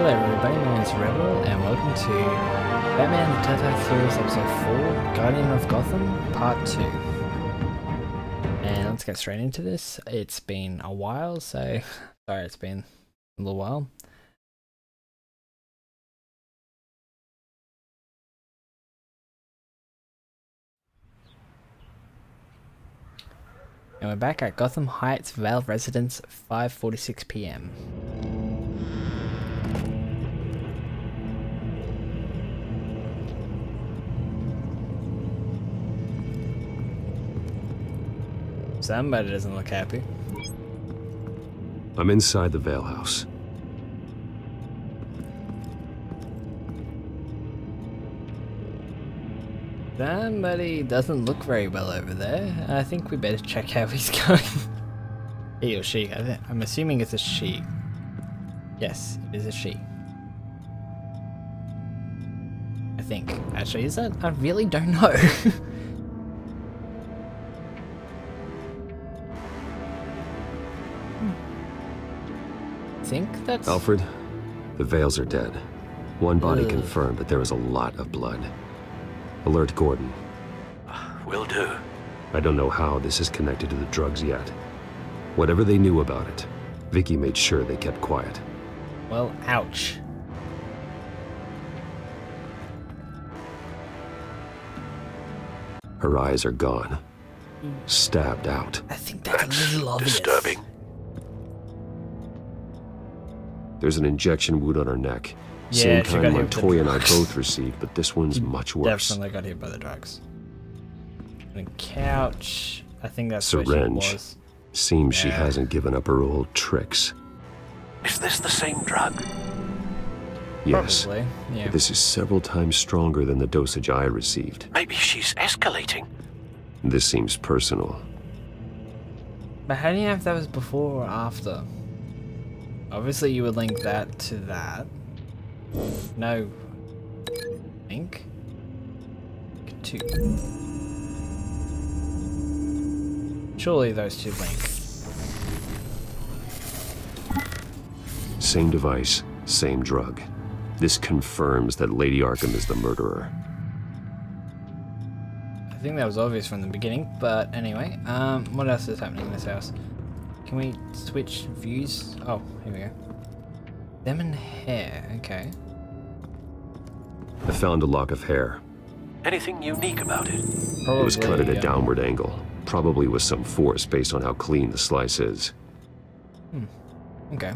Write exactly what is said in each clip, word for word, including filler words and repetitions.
Hello everybody, my name is Rederawl and welcome to Batman The Telltale Series Episode four, Guardian of Gotham, Part two. And let's get straight into this. It's been a while, so... Sorry, it's been a little while. And we're back at Gotham Heights, Vale Residence, five forty-six p m. Somebody doesn't look happy. I'm inside the Vale house. Somebody doesn't look very well over there. I think we better check how he's going. He or she. I'm assuming it's a she. Yes, it is a she. I think. Actually, is that? I really don't know. I think that's... Alfred, the Vales are dead. One body Ugh. confirmed, but there was a lot of blood. Alert Gordon. Will do. I don't know how this is connected to the drugs yet. Whatever they knew about it, Vicky made sure they kept quiet. Well, ouch. Her eyes are gone. Mm. Stabbed out. I think that's, that's a little obvious. Disturbing. There's an injection wound on her neck. Yeah, same kind Montoya and I both received, but this one's much worse. Definitely got hit by the drugs. And couch. I think that's syringe. Where she was. Seems yeah. She hasn't given up her old tricks. Is this the same drug? Yes. Probably. Yeah. But this is several times stronger than the dosage I received. Maybe she's escalating. This seems personal. But how do you know if that was before or after? Obviously you would link that to that. No. Link. Two. Surely those two link. Same device, same drug. This confirms that Lady Arkham is the murderer. I think that was obvious from the beginning, but anyway. Um, what else is happening in this house? Can we switch views? Oh, here we go. Lemon hair, okay. I found a lock of hair. Anything unique about it? Probably, it was cut at a yeah. downward angle, probably with some force based on how clean the slice is. Hmm, okay.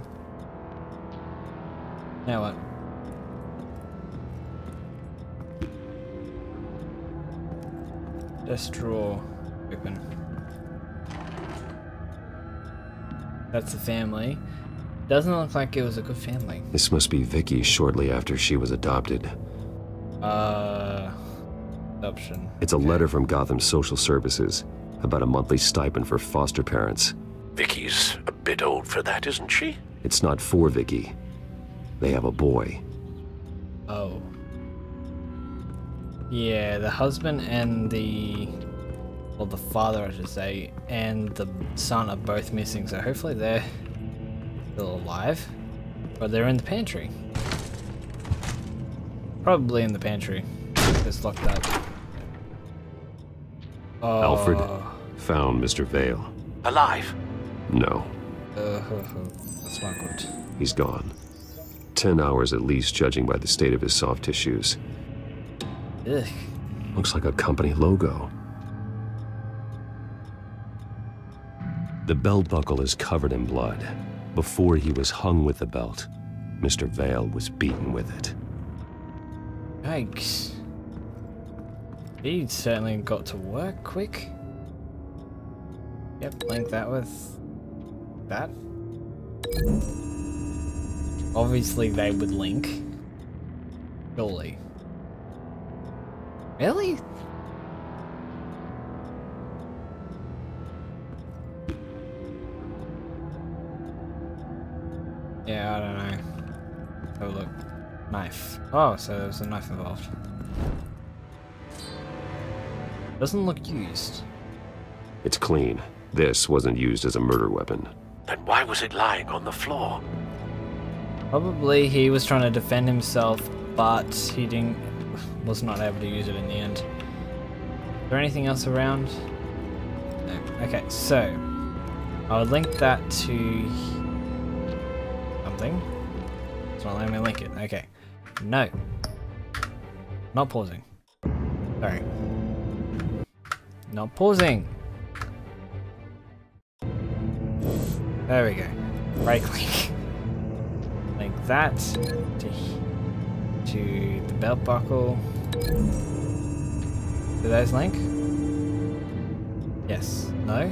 Now what? Just drawer open. That's the family. Doesn't look like it was a good family. This must be Vicky shortly after she was adopted. Uh, adoption. It's a okay. letter from Gotham Social Services about a monthly stipend for foster parents. Vicky's a bit old for that, isn't she? It's not for Vicky. They have a boy. Oh. Yeah, the husband and the... Well, the father, I should say, and the son are both missing, so hopefully they're still alive. But they're in the pantry. Probably in the pantry. It's locked up. Oh. Alfred, found Mister Vale. Alive? No. Uh, that's not good. He's gone. Ten hours at least, judging by the state of his soft tissues. Ugh. Looks like a company logo. The belt buckle is covered in blood. Before he was hung with the belt, Mister Vale was beaten with it. Yikes. He certainly got to work quick. Yep, link that with that. Obviously they would link. Surely. Really? Yeah, I don't know. Oh look. Knife. Oh, so there's a knife involved. Doesn't look used. It's clean. This wasn't used as a murder weapon. Then why was it lying on the floor? Probably he was trying to defend himself, but he didn't, was not able to use it in the end. Is there anything else around? No. Okay, so I would link that to something. It's not letting me link it. Okay. No. Not pausing. Sorry. Not pausing. There we go. Right click. Link that to, to the belt buckle. Do those link? Yes. No?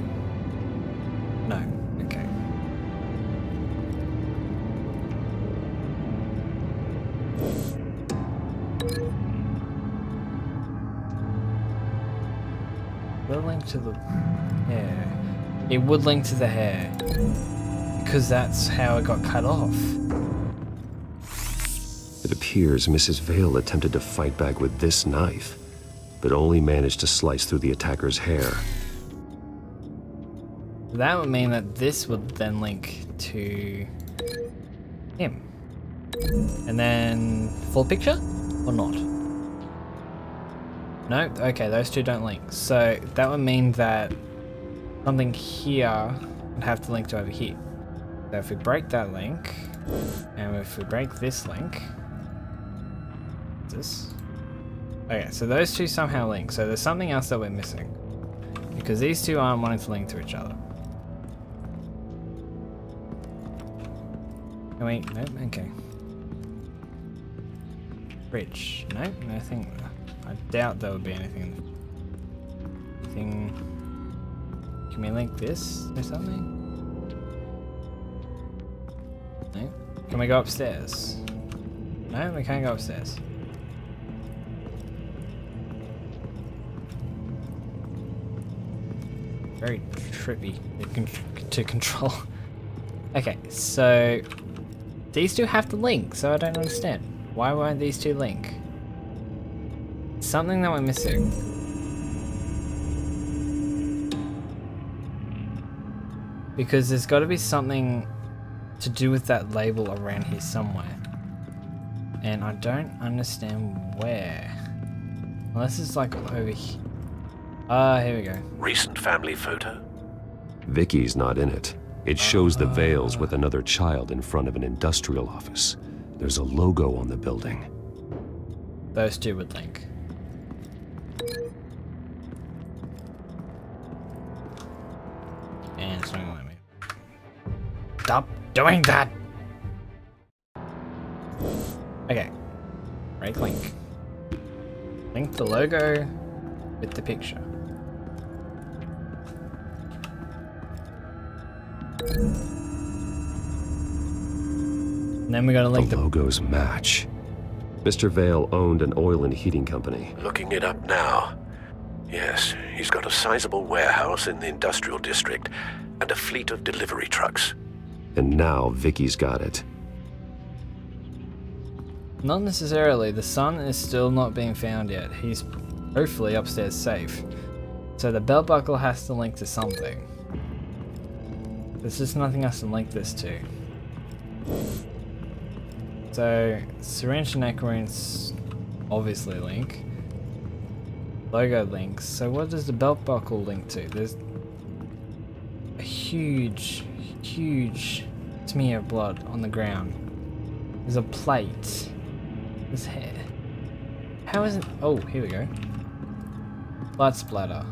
No. Okay. Will link to the hair. It would link to the hair. Because that's how it got cut off. It appears Missus Vale attempted to fight back with this knife, but only managed to slice through the attacker's hair. That would mean that this would then link to him. And then full picture or not? No? Okay, those two don't link. So that would mean that something here would have to link to over here. So if we break that link, and if we break this link, this. Okay, so those two somehow link. So there's something else that we're missing, because these two aren't wanting to link to each other. Can we? No? Okay. Bridge. No? Nothing. I doubt there would be anything. Anything. Can we link this or something? No? Can we go upstairs? No, we can't go upstairs. Very trippy to control. Okay, so these two have to link, so I don't understand. Why won't these two link? Something that we're missing. Because there's got to be something to do with that label around here somewhere. And I don't understand where. Unless it's like over here. Ah, here we go. Recent family photo. Vicky's not in it. It shows uh, the Vales with another child in front of an industrial office. There's a logo on the building. Those two would link. And it's not gonna let me. Stop doing that! Okay. Right link. Link the logo with the picture. And then we gotta link the, the logos match. Mister Vale owned an oil and heating company. Looking it up now. Yes, he's got a sizable warehouse in the industrial district and a fleet of delivery trucks. And now Vicky's got it. Not necessarily. The son is still not being found yet. He's hopefully upstairs safe. So the belt buckle has to link to something. There's just nothing else to link this to. So syringe and neck wounds obviously link. Logo links. So what does the belt buckle link to? There's a huge, huge smear of blood on the ground. There's a plate. There's hair. How is it? Oh, here we go. Blood splatter.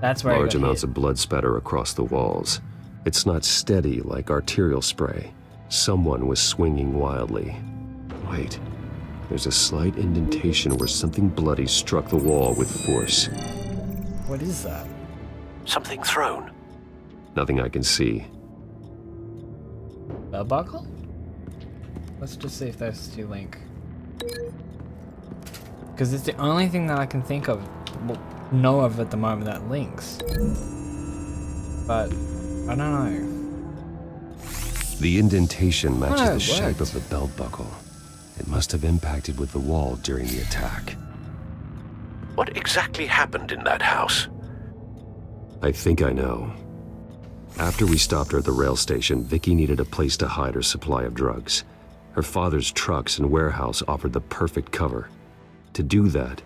That's where. Large amounts of blood spatter across the walls. It's not steady like arterial spray. Someone was swinging wildly. Wait. There's a slight indentation where something bloody struck the wall with force. What is that? Something thrown. Nothing I can see. Bell buckle? Let's just see if those two link. Because it's the only thing that I can think of, well, know of at the moment that links. But I don't know. The indentation matches oh, the worked. shape of the bell buckle. It must have impacted with the wall during the attack. What exactly happened in that house? I think I know. After we stopped her at the rail station, Vicky needed a place to hide her supply of drugs. Her father's trucks and warehouse offered the perfect cover. To do that,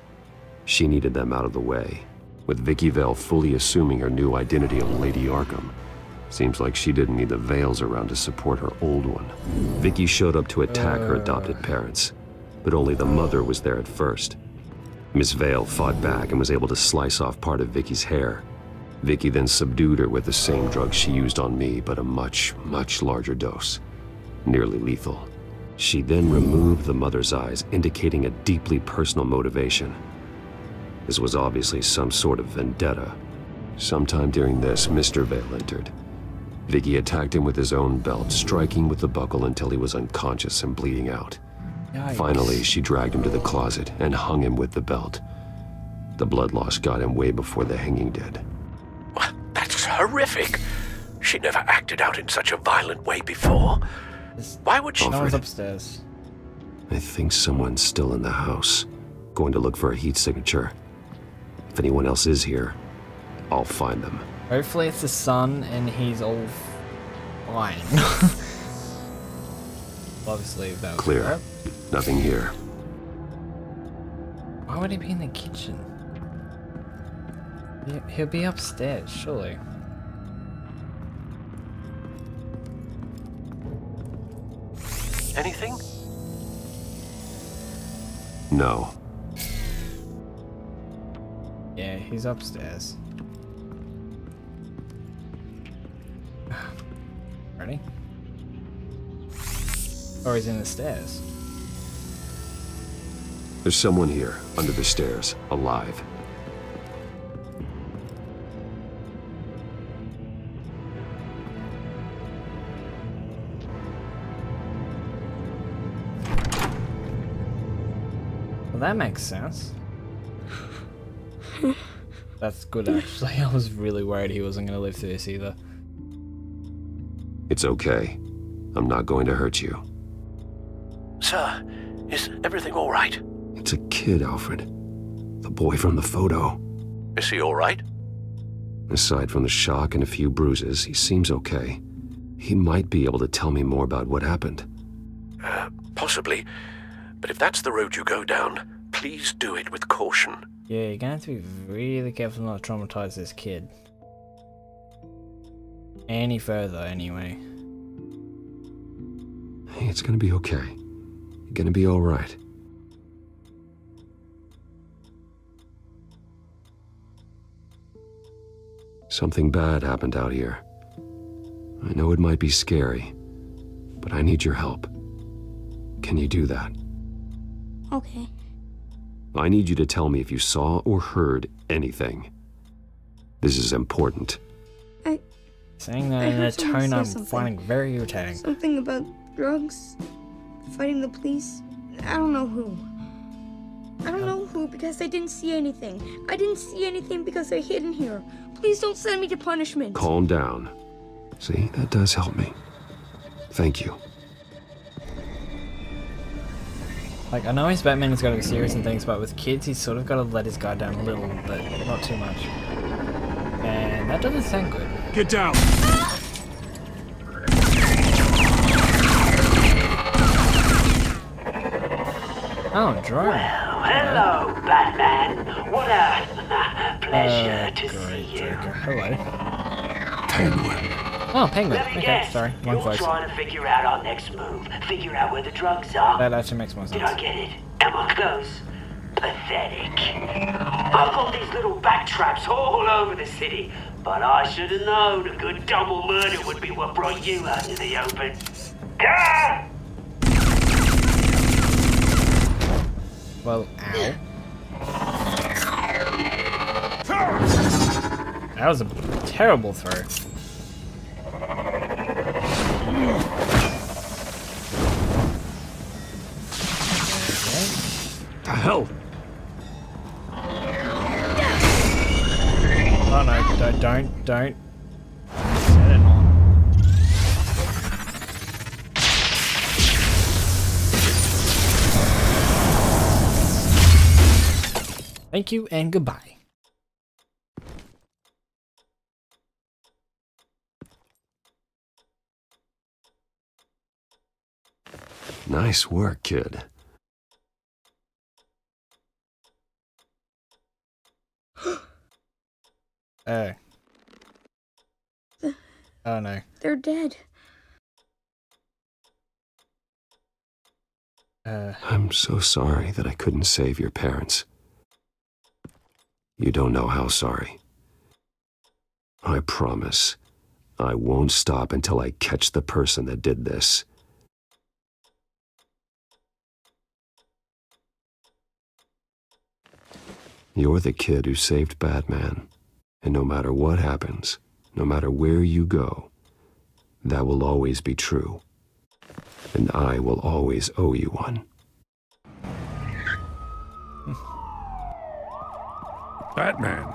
she needed them out of the way. With Vicky Vale fully assuming her new identity on Lady Arkham, seems like she didn't need the Vales around to support her old one. Vicky showed up to attack her adopted parents, but only the mother was there at first. Miss Vale fought back and was able to slice off part of Vicky's hair. Vicky then subdued her with the same drug she used on me, but a much, much larger dose. Nearly lethal. She then removed the mother's eyes, indicating a deeply personal motivation. This was obviously some sort of vendetta. Sometime during this, Mister Vale entered. Vicky attacked him with his own belt, striking with the buckle until he was unconscious and bleeding out. Yikes. Finally, she dragged him to the closet and hung him with the belt. The blood loss got him way before the hanging did. That's horrific. She never acted out in such a violent way before. Why would she? No one's upstairs. I think someone's still in the house. Going to look for a heat signature. If anyone else is here, I'll find them. Hopefully it's the son and he's all fine. Obviously that was clear. Crap. Nothing here. Why would he be in the kitchen? He'll be upstairs, surely. Anything? No. Yeah, he's upstairs. Ready? Or he's in the stairs. There's someone here, under the stairs, alive. Well, that makes sense. That's good, actually. I was really worried he wasn't going to live through this either. It's okay. I'm not going to hurt you. Sir, is everything all right? It's a kid, Alfred. The boy from the photo. Is he all right? Aside from the shock and a few bruises, he seems okay. He might be able to tell me more about what happened. Uh, possibly. But if that's the road you go down, please do it with caution. Yeah, you're gonna have to be really careful not to traumatize this kid. Any further, anyway. Hey, it's gonna be okay. You're gonna be alright. Something bad happened out here. I know it might be scary, but I need your help. Can you do that? Okay. I need you to tell me if you saw or heard anything. This is important. I... Saying that I in a tone I'm finding very irritating. Something about drugs, fighting the police. I don't know who. I don't know who because I didn't see anything. I didn't see anything because I hid in here. Please don't send me to punishment. Calm down. See, that does help me. Thank you. Like, I know his Batman has got to be serious and things, but with kids, he's sort of got to let his guard down a little, but not too much. And that doesn't sound good. Get down! Ah! Oh, drone. Well, hello, hello, Batman. What a pleasure oh, to great see you. Joker. Hello. Penguin. Oh, penguin. Okay, guess. Sorry. One You're voice. Trying to figure out our next move. Figure out where the drugs are. That actually makes more sense. Did I get it? Am I close? Pathetic. I've got these little back traps all over the city, but I should have known a good double murder would be what brought you out in the open. Ah! Well, ow. That was a terrible throw. The hell? Oh no, don't, don't, don't. Set it on. Thank you and goodbye. Nice work, kid. Oh. Oh no. They're dead. Uh. I'm so sorry that I couldn't save your parents. You don't know how sorry. I promise, I won't stop until I catch the person that did this. You're the kid who saved Batman, and no matter what happens, no matter where you go, that will always be true, and I will always owe you one. Batman!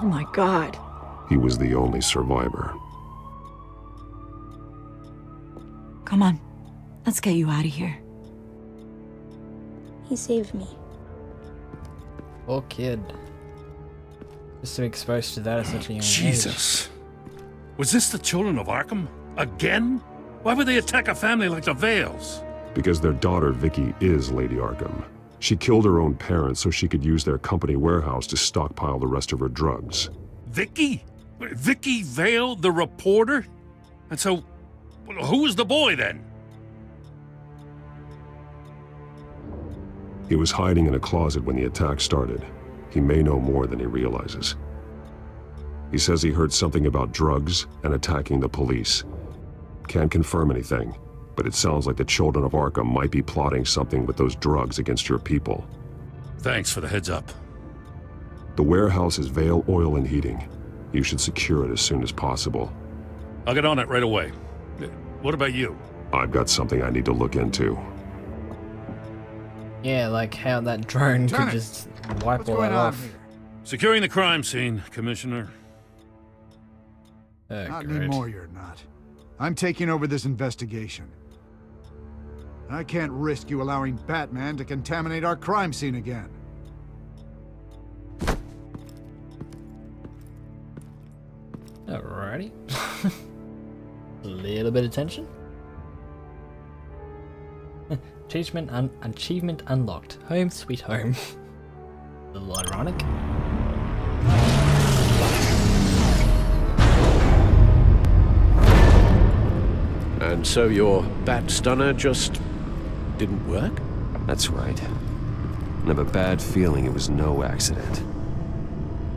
Oh my God. He was the only survivor. Come on, let's get you out of here. He saved me. Poor kid. Just to be exposed to that at such a young age. Jesus. Was this the Children of Arkham? Again? Why would they attack a family like the Vales? Because their daughter Vicky is Lady Arkham. She killed her own parents so she could use their company warehouse to stockpile the rest of her drugs. Vicky? Vicky Vale, the reporter? And so, who was the boy then? He was hiding in a closet when the attack started. He may know more than he realizes. He says he heard something about drugs and attacking the police. Can't confirm anything, but it sounds like the Children of Arkham might be plotting something with those drugs against your people. Thanks for the heads up. The warehouse is Vale Oil and Heating. You should secure it as soon as possible. I'll get on it right away. What about you? I've got something I need to look into. Yeah, like how that drone could just wipe all that off. Securing the crime scene, Commissioner. Oh, not great. Anymore, you're not. I'm taking over this investigation. I can't risk you allowing Batman to contaminate our crime scene again. Alrighty. A little bit of tension. Achievement, un achievement unlocked. Home sweet home. A little ironic. And so your bat stunner just didn't work? That's right. I have a bad feeling it was no accident.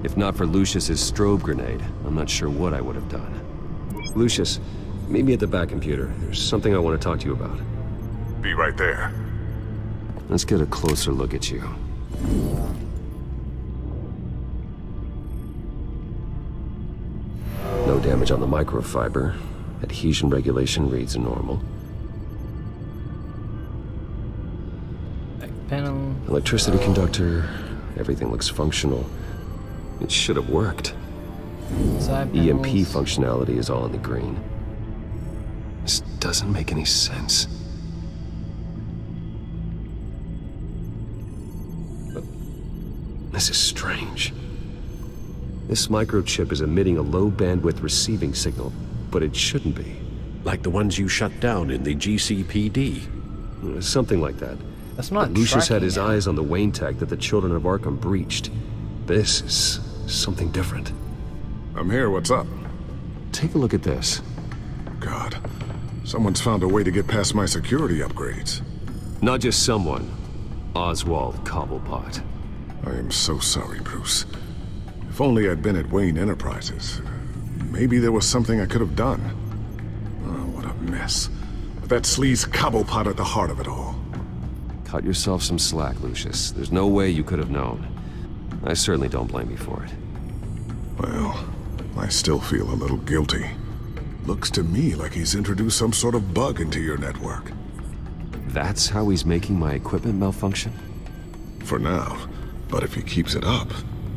If not for Lucius's strobe grenade, I'm not sure what I would have done. Lucius, meet me at the Batcomputer. There's something I want to talk to you about. Be right there. Let's get a closer look at you. No damage on the microfiber. Adhesion regulation reads normal. Back panel. Electricity conductor. Everything looks functional. It should have worked. Side E M P panels. Functionality is all in the green. This doesn't make any sense. This is strange. This microchip is emitting a low-bandwidth receiving signal, but it shouldn't be. Like the ones you shut down in the G C P D? Something like that. That's not. Lucius had his eyes on the Wayne tech that the Children of Arkham breached. This is something different. I'm here, what's up? Take a look at this. God, someone's found a way to get past my security upgrades. Not just someone. Oswald Cobblepot. I am so sorry, Bruce. If only I'd been at Wayne Enterprises. Maybe there was something I could have done. Oh, what a mess. With that sleaze Cobblepot at the heart of it all. Cut yourself some slack, Lucius. There's no way you could have known. I certainly don't blame you for it. Well, I still feel a little guilty. Looks to me like he's introduced some sort of bug into your network. That's how he's making my equipment malfunction? For now. But if he keeps it up,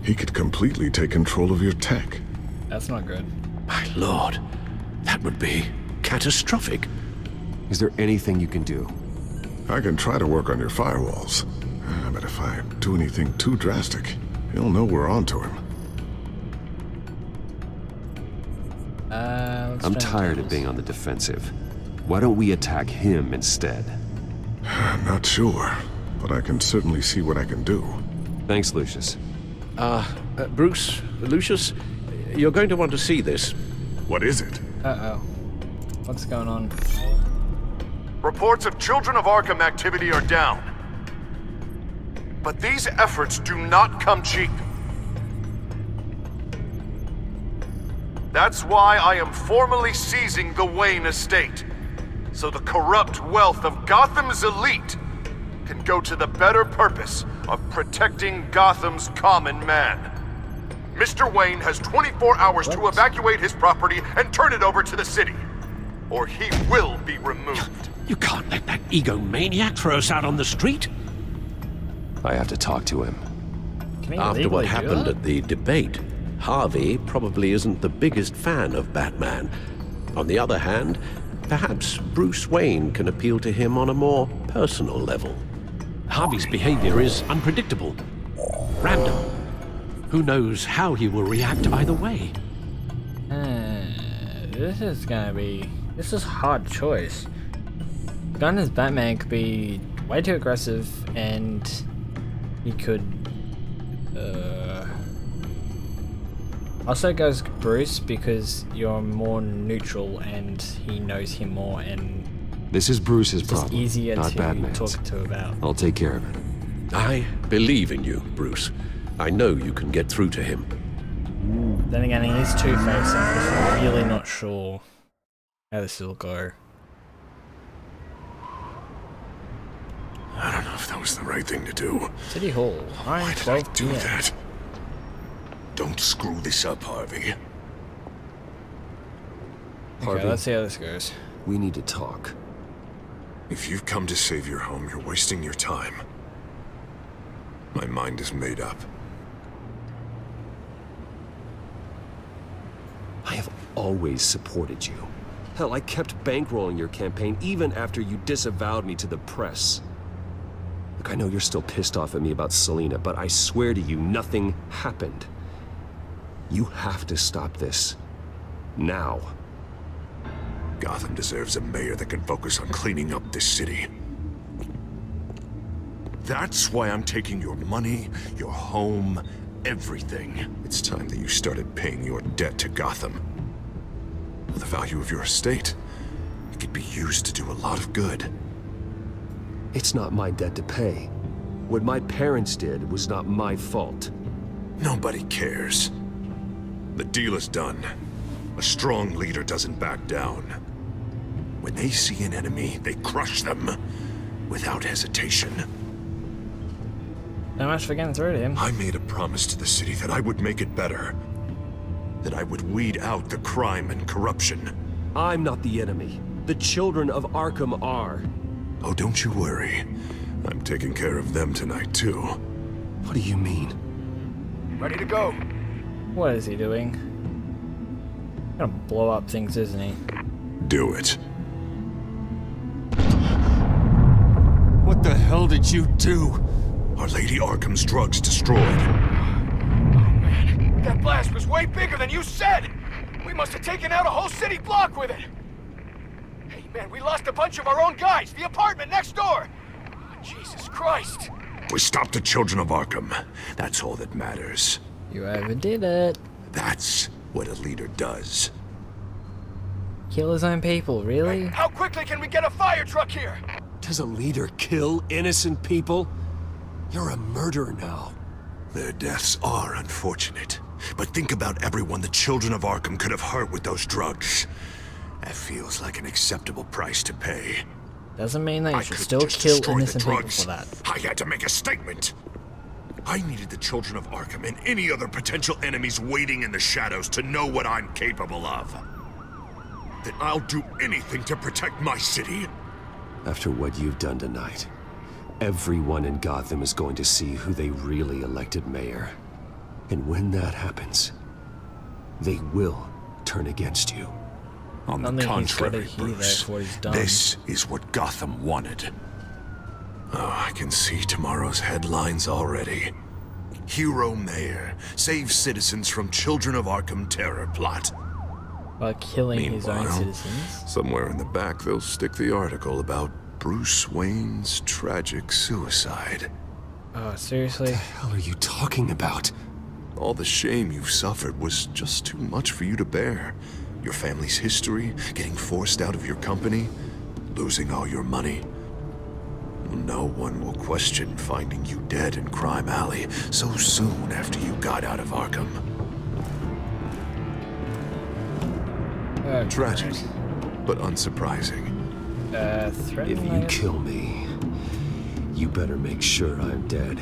he could completely take control of your tech. That's not good. My lord, that would be catastrophic. Is there anything you can do? I can try to work on your firewalls. But if I do anything too drastic, he'll know we're onto him. Uh, I'm tired of being on the defensive. Why don't we attack him instead? I'm not sure, but I can certainly see what I can do. Thanks, Lucius. Uh, uh Bruce, Lucius, you're going to want to see this. What is it? Uh-oh. What's going on? Reports of Children of Arkham activity are down. But these efforts do not come cheap. That's why I am formally seizing the Wayne estate, so the corrupt wealth of Gotham's elite can go to the better purpose of protecting Gotham's common man. Mister Wayne has twenty-four hours what? to evacuate his property and turn it over to the city, or he will be removed. You can't let that egomaniac throw us out on the street. I have to talk to him. After what happened at the debate, Harvey probably isn't the biggest fan of Batman. On the other hand, perhaps Bruce Wayne can appeal to him on a more personal level. Harvey's behavior is unpredictable, random. Who knows how he will react either way? Uh, this is gonna be... This is a hard choice. Gone as Batman could be way too aggressive, and he could... Uh, also goes Bruce, because you're more neutral and he knows him more, and... This is Bruce's it's problem, easier not to Batman's. Talk to about. I'll take care of it. I believe in you, Bruce. I know you can get through to him. Then again, he is two-faced, and I'm really not sure how this will go. I don't know if that was the right thing to do. City Hall. Why did I do that? Don't screw this up, Harvey. Okay, let's see how this goes. We need to talk. If you've come to save your home, you're wasting your time. My mind is made up. I have always supported you. Hell, I kept bankrolling your campaign even after you disavowed me to the press. Look, I know you're still pissed off at me about Selena, but I swear to you, nothing happened. You have to stop this. Now. Gotham deserves a mayor that can focus on cleaning up this city. That's why I'm taking your money, your home, everything. It's time that you started paying your debt to Gotham. With the value of your estate, it could be used to do a lot of good. It's not my debt to pay. What my parents did was not my fault. Nobody cares. The deal is done. A strong leader doesn't back down. When they see an enemy, they crush them without hesitation. Not much for getting through to him. I made a promise to the city that I would make it better. That I would weed out the crime and corruption. I'm not the enemy. The Children of Arkham are. Oh, don't you worry. I'm taking care of them tonight, too. What do you mean? Ready to go. What is he doing? He's gonna blow up things, isn't he? Do it. What the hell did you do? Our Lady Arkham's drugs destroyed. Oh, man. That blast was way bigger than you said! We must have taken out a whole city block with it! Hey, man, we lost a bunch of our own guys! The apartment next door! Oh, Jesus Christ! We stopped the Children of Arkham. That's all that matters. You overdid it. That's what a leader does. Kill his own people, really? Hey, how quickly can we get a fire truck here? Does a leader kill innocent people? You're a murderer now. Their deaths are unfortunate, but think about everyone the Children of Arkham could have hurt with those drugs. That feels like an acceptable price to pay. Doesn't mean that you should still kill innocent people for that. I had to make a statement. I needed the Children of Arkham and any other potential enemies waiting in the shadows to know what I'm capable of. That I'll do anything to protect my city. After what you've done tonight, everyone in Gotham is going to see who they really elected mayor. And when that happens, they will turn against you. On the contrary, Bruce, this is what Gotham wanted. Oh, I can see tomorrow's headlines already. Hero Mayor, save citizens from Children of Arkham terror plot. By killing Meanwhile, his own citizens. Somewhere in the back, they'll stick the article about Bruce Wayne's tragic suicide. Oh, seriously? What the hell are you talking about? All the shame you've suffered was just too much for you to bear. Your family's history, getting forced out of your company, losing all your money. No one will question finding you dead in Crime Alley so soon after you got out of Arkham. Oh, Tragic, God. But unsurprising. Uh, if you life. kill me, you better make sure I'm dead.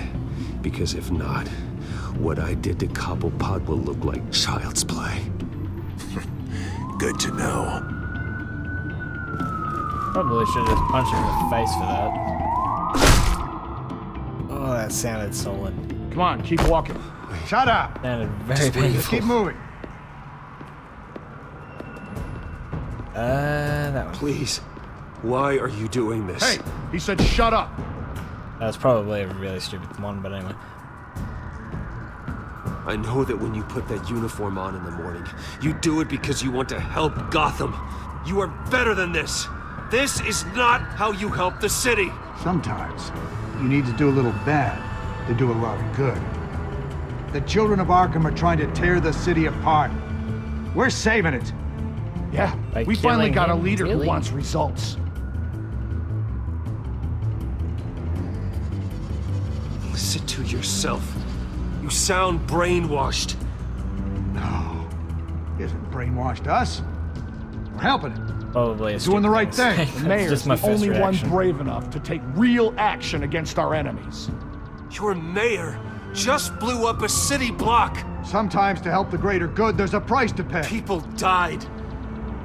Because if not, what I did to Cobblepot will look like child's play. Good to know. Probably should have just punched him in the face for that. Oh, that sounded solid. Come on, keep walking. Shut up! Sounded very painful. Keep moving. Uh, that one. Please, why are you doing this? Hey, he said shut up! That was probably a really stupid one, but anyway. I know that when you put that uniform on in the morning, you do it because you want to help Gotham. You are better than this. This is not how you help the city. Sometimes, you need to do a little bad to do a lot of good. The Children of Arkham are trying to tear the city apart. We're saving it. Yeah, By we finally got a leader who wants results. Listen to yourself. You sound brainwashed. No, it isn't brainwashed us. We're helping it. Probably it's doing the right thing. The mayor's the only one brave enough to take real action against our enemies. Your mayor just blew up a city block. Sometimes to help the greater good, there's a price to pay. People died.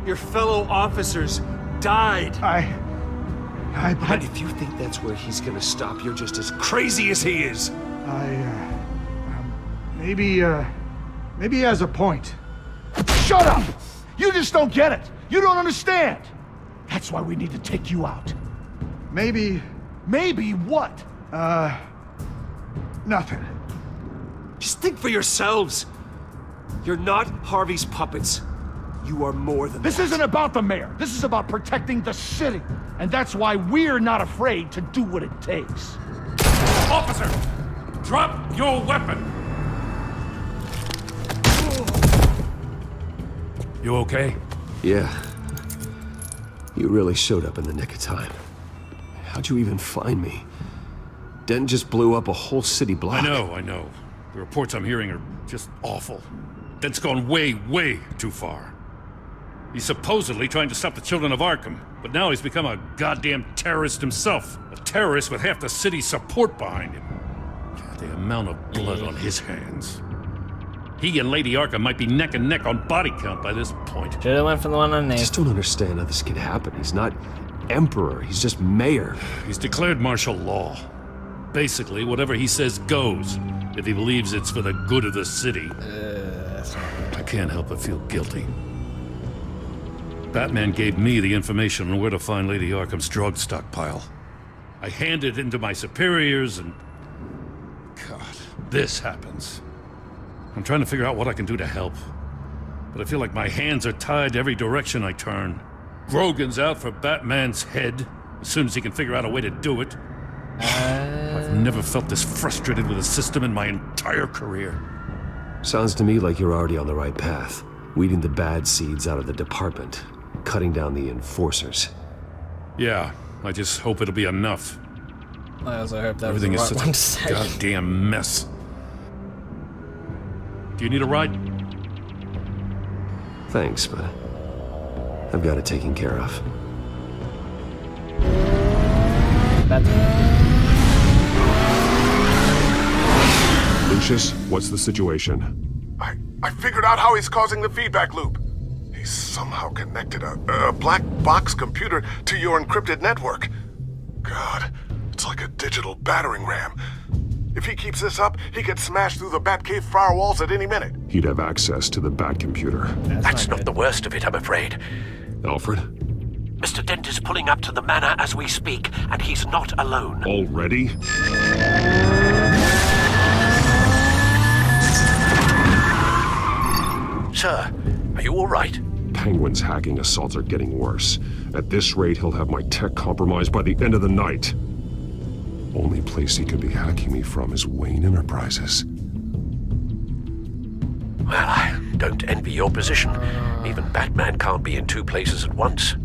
Your fellow officers died. I... I... But, but if you think that's where he's gonna stop, you're just as crazy as he is. I, uh... Maybe, uh, maybe he has a point. Shut up! You just don't get it! You don't understand! That's why we need to take you out. Maybe... Maybe what? Uh... Nothing. Just think for yourselves! You're not Harvey's puppets. You are more than This that. isn't about the mayor. This is about protecting the city. And that's why we're not afraid to do what it takes. Officer! Drop your weapon! You okay? Yeah. You really showed up in the nick of time. How'd you even find me? Den just blew up a whole city block. I know, I know. The reports I'm hearing are just awful. Den's gone way, way too far. He's supposedly trying to stop the Children of Arkham, but now he's become a goddamn terrorist himself. A terrorist with half the city's support behind him. God, the amount of blood on his hands. He and Lady Arkham might be neck and neck on body count by this point. Should have went for the one on there. I just don't understand how this could happen. He's not emperor, he's just mayor. He's declared martial law. Basically, whatever he says goes, if he believes it's for the good of the city. Uh, I can't help but feel guilty. Batman gave me the information on where to find Lady Arkham's drug stockpile. I handed it into my superiors and... God, this happens. I'm trying to figure out what I can do to help. But I feel like my hands are tied every direction I turn. Grogan's out for Batman's head, as soon as he can figure out a way to do it. Uh... I've never felt this frustrated with a system in my entire career. Sounds to me like you're already on the right path. Weeding the bad seeds out of the department. Cutting down the enforcers. Yeah, I just hope it'll be enough. I also hope that Everything was the right is such one to say. a goddamn mess. Do you need a ride? Thanks, but I've got it taken care of. Lucius, what's the situation? I, I figured out how he's causing the feedback loop. He's somehow connected a, a black box computer to your encrypted network. God, it's like a digital battering ram. If he keeps this up, he could smash through the Batcave firewalls at any minute. He'd have access to the Batcomputer. That's, That's not, not the worst of it, I'm afraid. Alfred? Mister Dent is pulling up to the manor as we speak, and he's not alone. Already? Sir, are you all right? Penguin's hacking assaults are getting worse. At this rate, he'll have my tech compromised by the end of the night. Only place he could be hacking me from is Wayne Enterprises. Well, I don't envy your position. Even Batman can't be in two places at once.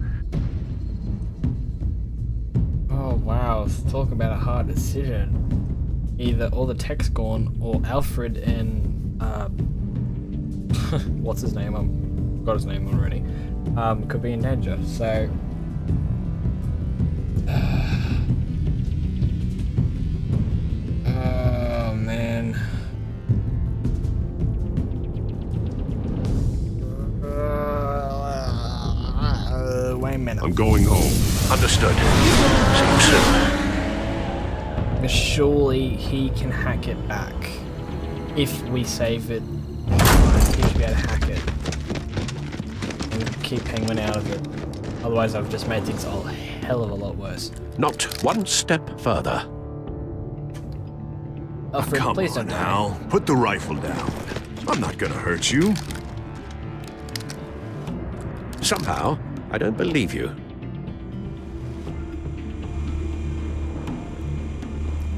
Oh, wow. Talk about a hard decision. Either all the tech's gone, or Alfred and... Uh, what's his name? I've got his name already. Um, could be in danger, so... I'm going home. Understood. See you soon. Surely he can hack it back. If we save it, he should be able to hack it. And keep Penguin out of it. Otherwise I've just made things a hell of a lot worse. Not one step further. Alfred, oh, come please on don't now. Die. Put the rifle down. I'm not gonna hurt you. Somehow, I don't believe you.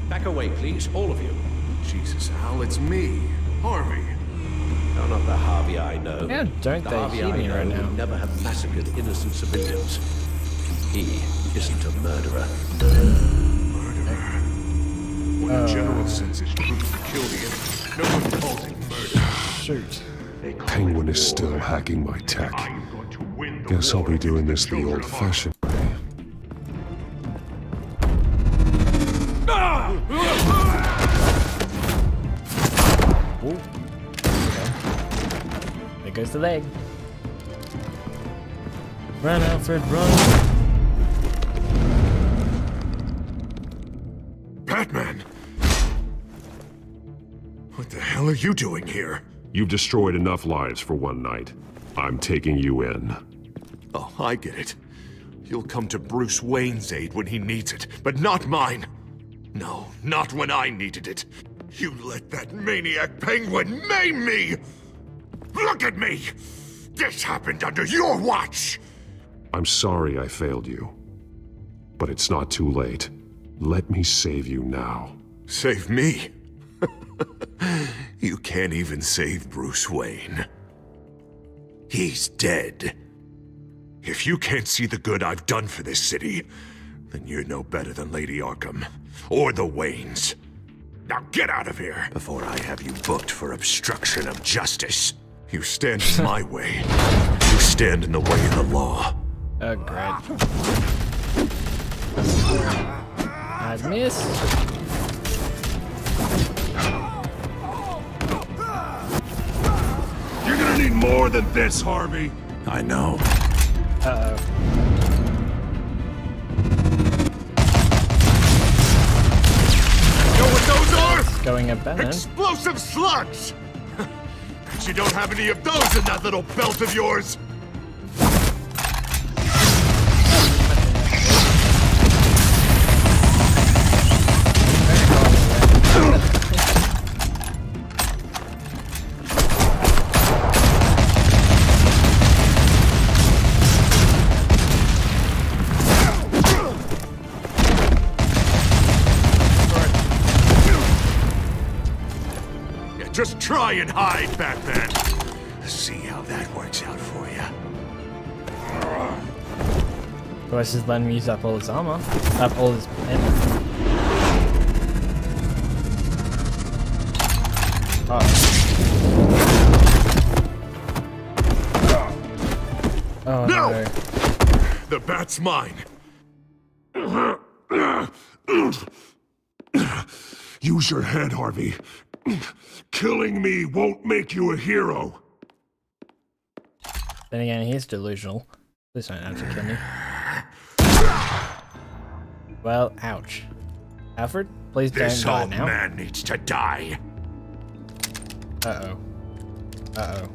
Back away, please, all of you. Jesus, Al, it's me, Harvey. No, not the Harvey I know. Yeah, don't the they Harvey I me know right now. Never have massacred innocent civilians. He isn't a murderer. Murderer. When uh, the general sends his troops to kill the enemy, no one calls it murder. Shoot. Penguin is still hacking my tech. Guess I'll be doing this the old-fashioned way. There, there goes the leg. Run, Alfred, run! Batman! What the hell are you doing here? You've destroyed enough lives for one night. I'm taking you in. Oh, I get it. You'll come to Bruce Wayne's aid when he needs it, but not mine! No, not when I needed it! You let that maniac Penguin maim me! Look at me! This happened under your watch! I'm sorry I failed you. But it's not too late. Let me save you now. Save me? You can't even save Bruce Wayne. He's dead. If you can't see the good I've done for this city, then you're no better than Lady Arkham, or the Waynes. Now get out of here, before I have you booked for obstruction of justice. You stand in my way. You stand in the way of the law. Oh, great. I missed. You're gonna need more than this, Harvey! I know. Uh-oh. You know what those are? It's going about. Explosive slugs! But you don't have any of those in that little belt of yours! Just try and hide, Batman. See how that works out for you. Bryce is letting me use up all his armor. Up all his energy. Oh. Oh, no! no. The bat's mine. Use your head, Harvey. Killing me won't make you a hero. Then again, he's delusional. Please don't have to kill me. Well, ouch. Alfred, please don't this die now. This old man needs to die. Uh oh. Uh oh.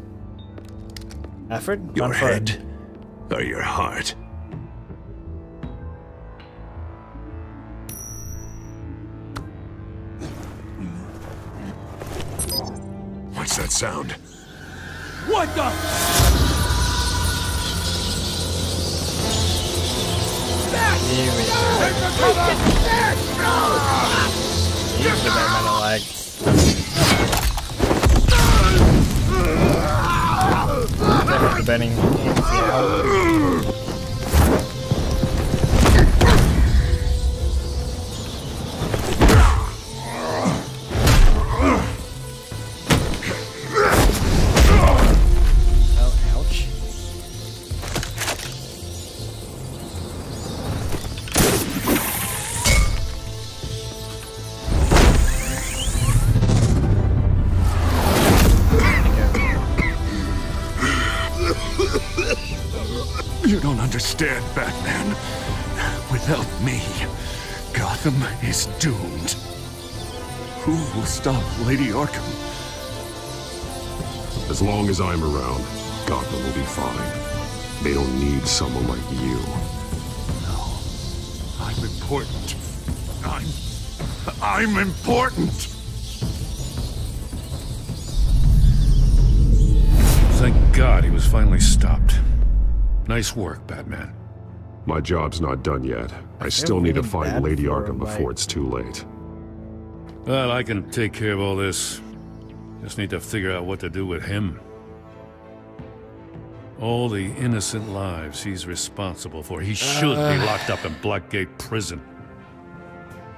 Alfred, your head it. Or your heart. What's that sound? What the? Understand, Batman. Without me, Gotham is doomed. Who will stop Lady Arkham? As long as I'm around, Gotham will be fine. They don't need someone like you. No. I'm important. I'm... I'm important! Thank God he was finally stopped. Nice work, Batman. My job's not done yet. I still need to find Lady Arkham before it's too late. Well, I can take care of all this. Just need to figure out what to do with him. All the innocent lives he's responsible for. He should uh... be locked up in Blackgate Prison.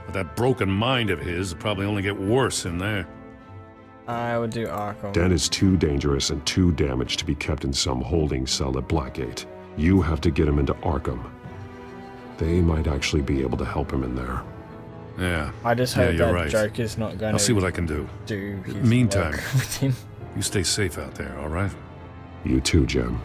But that broken mind of his will probably only get worse in there. I would do Arkham. Den is too dangerous and too damaged to be kept in some holding cell at Blackgate. You have to get him into Arkham. They might actually be able to help him in there. Yeah. I just hope yeah, that right. Joker's not going to. I'll see what I can do. do his Meantime, work with him. You stay safe out there, all right? You too, Jim.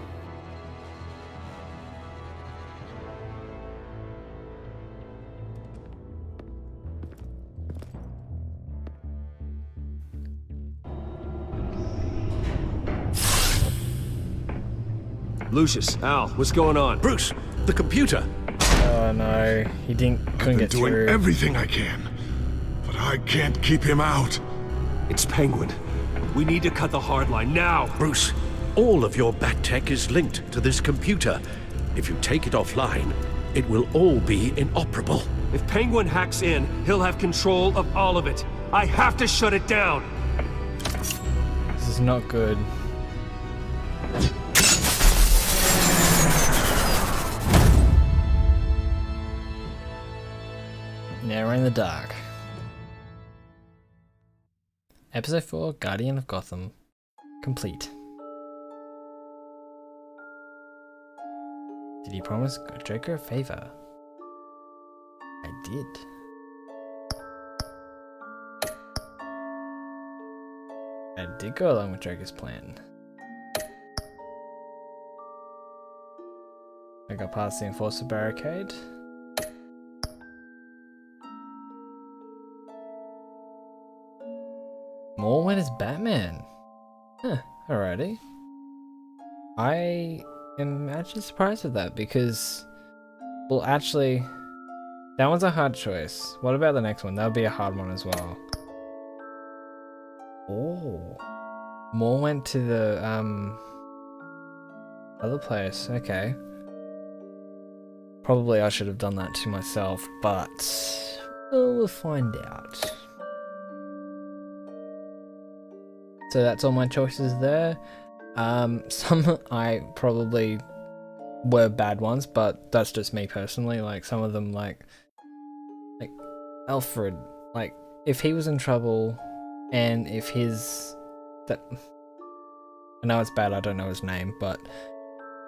Lucius, Al, what's going on? Bruce, the computer! Oh no, he didn't, couldn't get through. I've been doing everything I can, but I can't keep him out. It's Penguin. We need to cut the hard line now. Bruce, all of your bat tech is linked to this computer. If you take it offline, it will all be inoperable. If Penguin hacks in, he'll have control of all of it. I have to shut it down. This is not good. Now we're in the dark. Episode four, Guardian of Gotham. Complete. Did he promise Joker a favor? I did. I did go along with Joker's plan. I got past the enforcer barricade. More when it's Batman. Huh, alrighty. I am actually surprised with that because, well, actually, that one's a hard choice. What about the next one? That'll be a hard one as well. Oh. More went to the um other place. Okay. Probably I should have done that to myself, but we'll find out. So that's all my choices there. Um, some I probably were bad ones, but that's just me personally. Like some of them, like like Alfred. Like if he was in trouble, and if his that I know it's bad. I don't know his name, but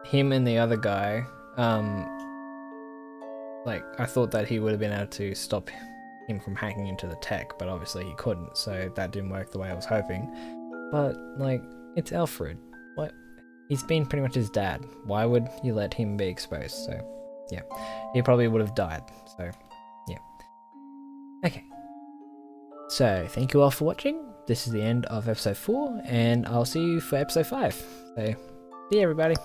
him and the other guy. Um, like I thought that he would have been able to stop him from hacking into the tech, but obviously he couldn't. So that didn't work the way I was hoping. But, like, it's Alfred. What? He's been pretty much his dad. Why would you let him be exposed? So, yeah. He probably would have died. So, yeah. Okay. So, thank you all for watching. This is the end of episode four, and I'll see you for episode five. So, see you, everybody.